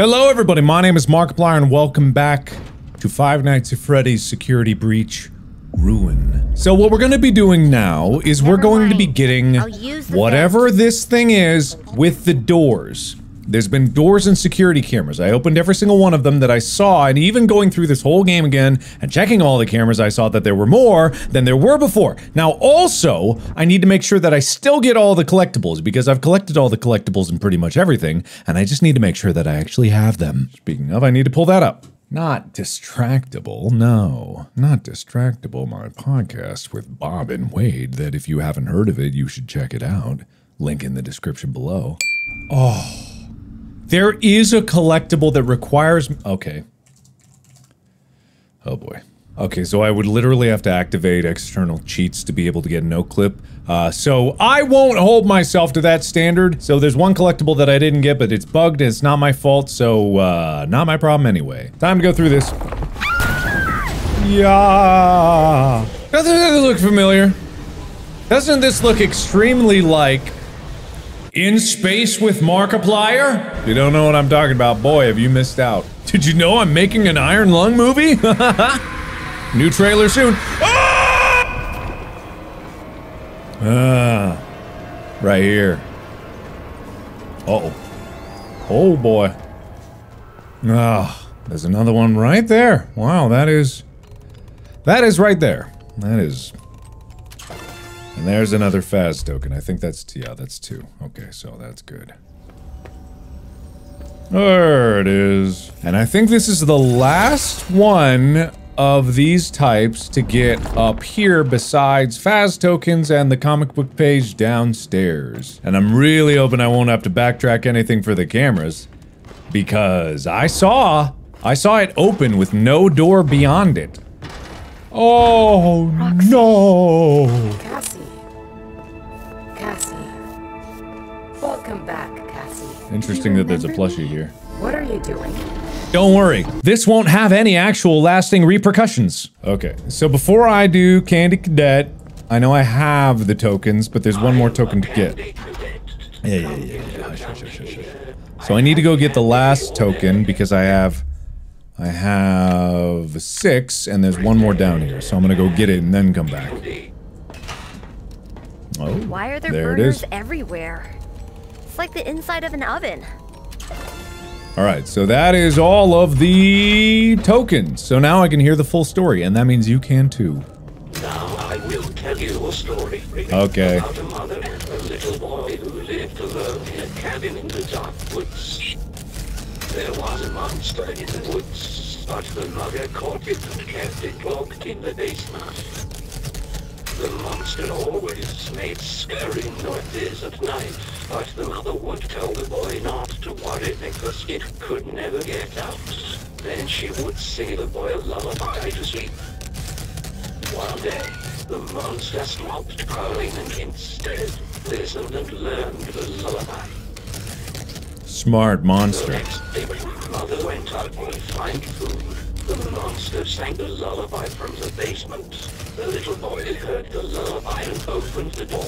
Hello everybody, my name is Markiplier and welcome back to Five Nights at Freddy's Security Breach Ruin. So what we're going to be doing now is we're going to be getting whatever this thing is with the doors. There's been doors and security cameras. I opened every single one of them that I saw, and even going through this whole game again and checking all the cameras, I saw that there were more than there were before. Now also, I need to make sure that I still get all the collectibles, because I've collected all the collectibles and pretty much everything, and I just need to make sure that I actually have them. Speaking of, I need to pull that up. Not Distractible, no. Not Distractible, my podcast with Bob and Wade, that if you haven't heard of it, you should check it out. Link in the description below. Oh. There is a collectible that requires, okay. Oh boy. Okay, so I would literally have to activate external cheats to be able to get no clip. So I won't hold myself to that standard. So there's one collectible that I didn't get, but it's bugged and it's not my fault. So not my problem anyway. Time to go through this. Yeah. Doesn't this look familiar? Doesn't this look extremely like In Space with Markiplier? If you don't know what I'm talking about, boy, have you missed out. Did you know I'm making an Iron Lung movie? New trailer soon. Ah! Right here. Uh-oh. Oh, boy. Ah, there's another one right there. Wow, that is right there. That is... And there's another FAZ token. I think that's, yeah, that's two. Okay, so that's good. There it is. And I think this is the last one of these types to get up here besides FAZ tokens and the comic book page downstairs. And I'm really hoping I won't have to backtrack anything for the cameras, because I saw it open with no door beyond it. Oh, no. Welcome back, Cassie. Interesting that there's a plushie here. What are you doing? Don't worry, this won't have any actual lasting repercussions. Okay, so before I do Candy Cadet, I know I have the tokens, but there's one more token to get. Yeah. Sure. So I need to go get the last token because I have six, and there's one more down here. So I'm gonna go get it and then come back. Oh, why are there burners everywhere? It's like the inside of an oven. All right, so that is all of the tokens. So now I can hear the full story, and that means you can too. Now I will tell you a story. Okay. About a mother and a little boy who lived alone in a cabin in the dark woods. There was a monster in the woods, but the mother caught it and kept it locked in the basement. The monster always made scary noises at night, but the mother would tell the boy not to worry because it could never get out. Then she would sing the boy a lullaby to sleep. One day, the monster stopped growling and instead listened and learned the lullaby. Smart monster. The next day, the mother went out to find food. The monster sang the lullaby from the basement. The little boy heard the lullaby and opened the door.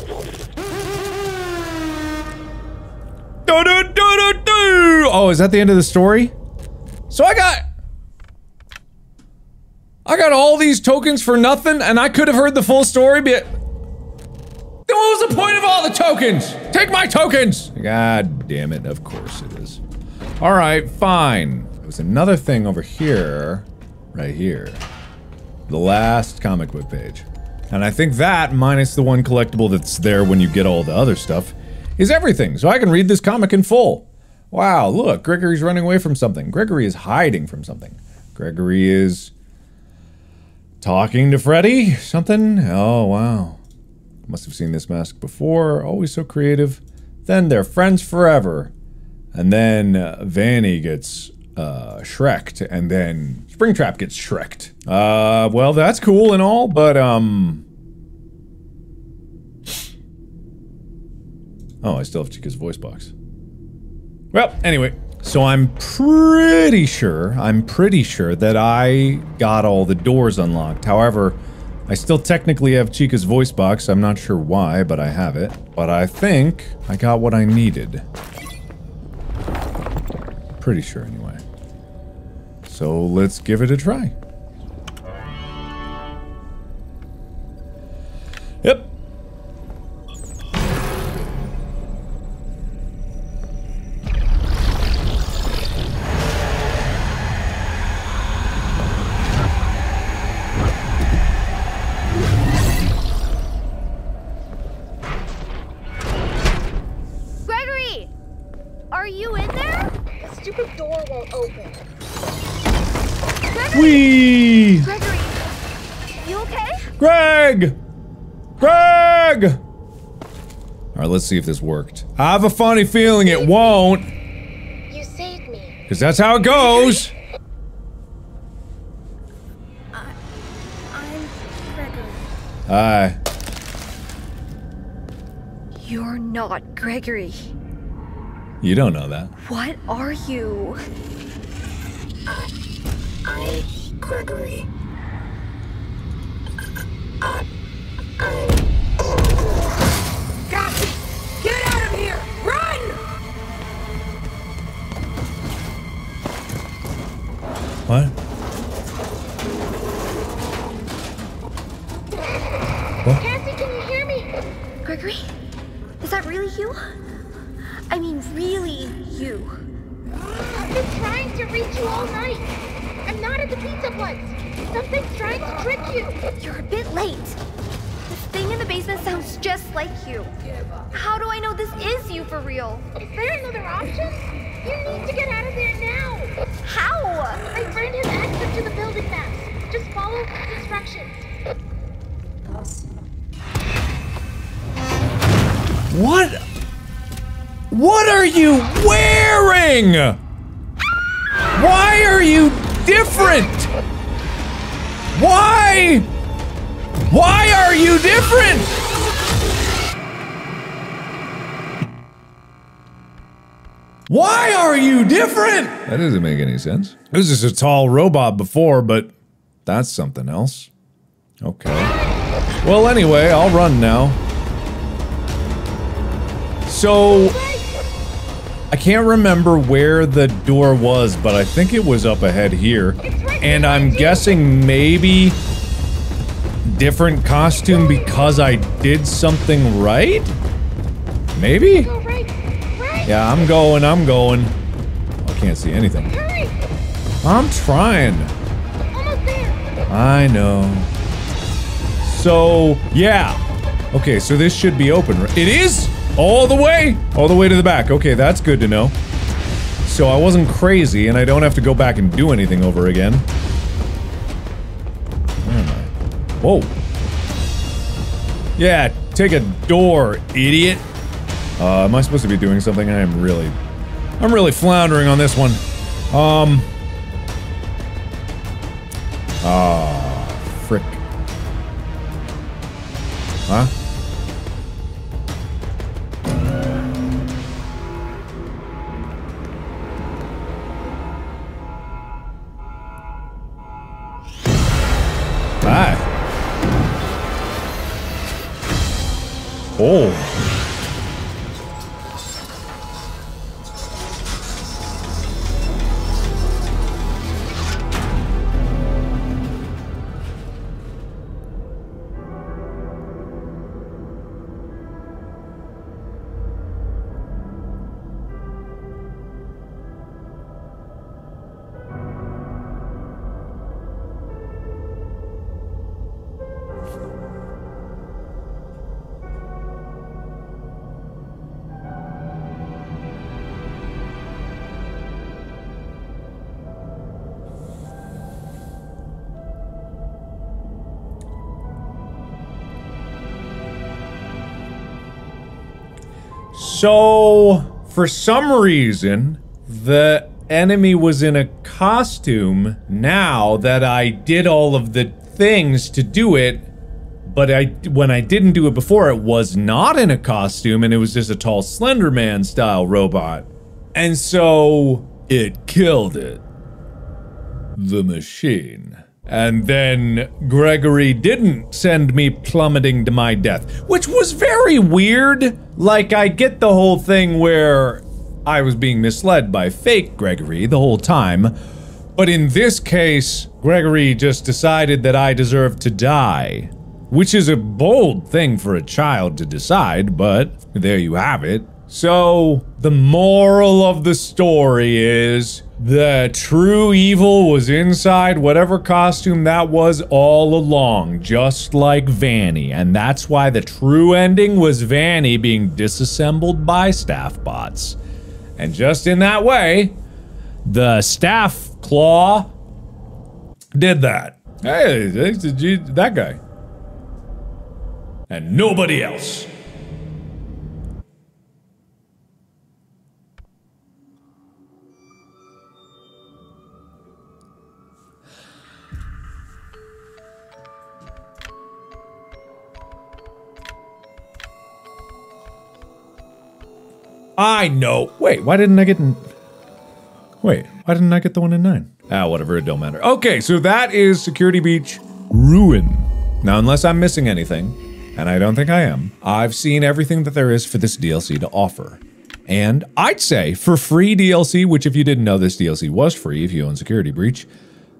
Do, do, do, do, do. Oh, is that the end of the story? So I got all these tokens for nothing, and I could have heard the full story, but then what was the point of all the tokens? Take my tokens! God damn it, of course it is. Alright, fine. There's another thing over here. Right here. The last comic book page. And I think that, minus the one collectible that's there when you get all the other stuff, is everything. So I can read this comic in full. Wow, look, Gregory's running away from something. Gregory is hiding from something. Gregory is talking to Freddy, something. Oh, wow. Must have seen this mask before. Always so creative. Then they're friends forever. And then Vanny gets Shrek'd, and then Springtrap gets Shrek'd. Well, that's cool and all, but, oh, I still have Chica's voice box. Well, anyway, so I'm pretty sure that I got all the doors unlocked. However, I still technically have Chica's voice box. I'm not sure why, but I have it. But I think I got what I needed. Pretty sure anyway. So let's give it a try. Yep. Greg! Alright, let's see if this worked. I have a funny feeling it won't. You saved me. Because that's how it goes. I'm Gregory. Hi. You're not Gregory. You don't know that. What are you? I'm Gregory. Got me! Get out of here! Run! What? What? Cassie, can you hear me? Gregory? Is that really you? I mean, really you. I've been trying to reach you all night. I'm not at the pizza place. Something's trying to trick you. You're a bit late. This thing in the basement sounds just like you. How do I know this is you for real? Is there another option? You need to get out of there now. How? My friend has access to the building maps. Just follow the instructions. What? What are you wearing? Ah! Why are you different? Why? Why are you different? Why are you different? That doesn't make any sense. It was just a tall robot before, but that's something else. Okay. Well, anyway, I'll run now. So, I can't remember where the door was, but I think it was up ahead here. And I'm guessing maybe different costume because I did something right? Maybe? Go right. Right. Yeah, I'm going. I can't see anything. Hurry. I'm trying. Almost there. I know. So, yeah. Okay, so this should be open. It is all the way to the back. Okay, that's good to know. So I wasn't crazy and I don't have to go back and do anything over again. Whoa. Yeah, take a door, idiot. Am I supposed to be doing something? I'm really floundering on this one. Frick. Huh? Oh. So, for some reason, the enemy was in a costume now that I did all of the things to do it, but when I didn't do it before, it was not in a costume and it was just a tall Slender Man style robot. And so, it killed it. The machine. And then Gregory didn't send me plummeting to my death, which was very weird. Like, I get the whole thing where I was being misled by fake Gregory the whole time, but in this case, Gregory just decided that I deserved to die. Which is a bold thing for a child to decide, but there you have it. So, the moral of the story is, the true evil was inside whatever costume that was all along, just like Vanny. And that's why the true ending was Vanny being disassembled by staff bots. And just in that way, the staff claw did that. Hey, that guy. And nobody else. I know. Wait, why didn't I get in? Wait, why didn't I get the 1 in 9? Ah, whatever, it don't matter. Okay, so that is Security Breach Ruin. Now, unless I'm missing anything, and I don't think I am, I've seen everything that there is for this DLC to offer. And I'd say for free DLC, which if you didn't know, this DLC was free if you own Security Breach,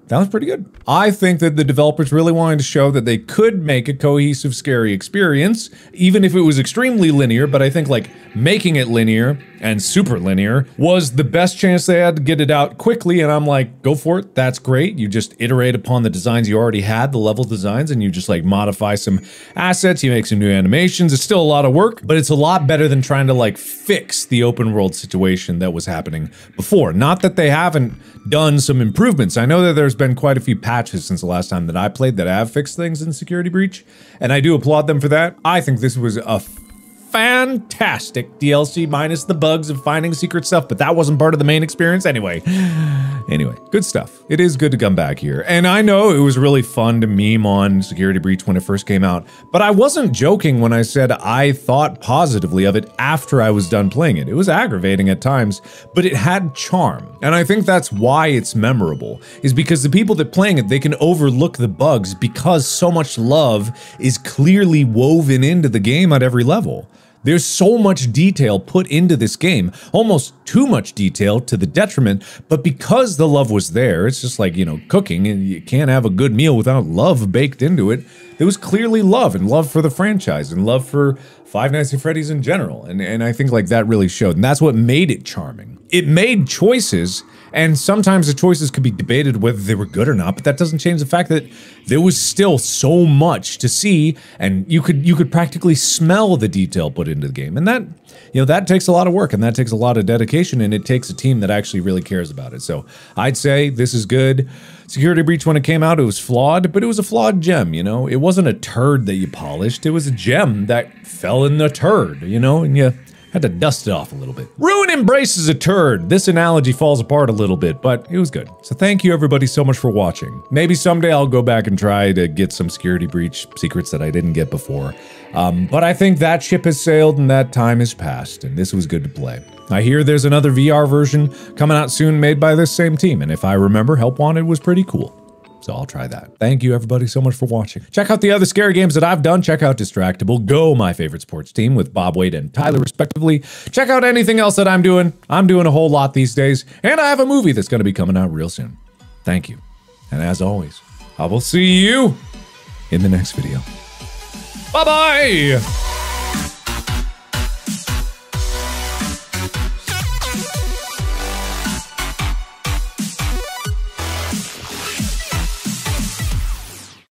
that was pretty good. I think that the developers really wanted to show that they could make a cohesive, scary experience, even if it was extremely linear, but I think like making it linear and super linear was the best chance they had to get it out quickly, and I'm like, go for it, that's great. You just iterate upon the designs you already had, the level designs, and you just like modify some assets, you make some new animations. It's still a lot of work, but it's a lot better than trying to like fix the open world situation that was happening before. Not that they haven't done some improvements. I know that there's been quite a few patches since the last time that I played that have fixed things in Security Breach, and I do applaud them for that. I think this was a fantastic DLC, minus the bugs of finding secret stuff, but that wasn't part of the main experience anyway. Anyway, good stuff. It is good to come back here. And I know it was really fun to meme on Security Breach when it first came out, but I wasn't joking when I said I thought positively of it after I was done playing it. It was aggravating at times, but it had charm. And I think that's why it's memorable, is because the people that are playing it, they can overlook the bugs because so much love is clearly woven into the game at every level. There's so much detail put into this game, almost too much detail to the detriment, but because the love was there, it's just like, you know, cooking, and you can't have a good meal without love baked into it. There was clearly love, and love for the franchise, and love for Five Nights at Freddy's in general, and I think like that really showed, and that's what made it charming. It made choices, and sometimes the choices could be debated whether they were good or not, but that doesn't change the fact that there was still so much to see, and you could practically smell the detail put into the game. And that, you know, that takes a lot of work, and that takes a lot of dedication, and it takes a team that actually really cares about it. So I'd say this is good. Security Breach, when it came out, it was flawed, but it was a flawed gem, you know? It wasn't a turd that you polished, it was a gem that fell in the turd, you know? And you had to dust it off a little bit. Ruin embraces a turd. This analogy falls apart a little bit, but it was good. So thank you everybody so much for watching. Maybe someday I'll go back and try to get some Security Breach secrets that I didn't get before. But I think that ship has sailed and that time has passed, and this was good to play. I hear there's another VR version coming out soon made by this same team, and if I remember, Help Wanted was pretty cool. So I'll try that. Thank you everybody so much for watching. Check out the other scary games that I've done. Check out Distractible, Go My Favorite Sports Team with Bob Wade and Tyler respectively. Check out anything else that I'm doing. I'm doing a whole lot these days, and I have a movie that's gonna be coming out real soon. Thank you. And as always, I will see you in the next video. Bye-bye.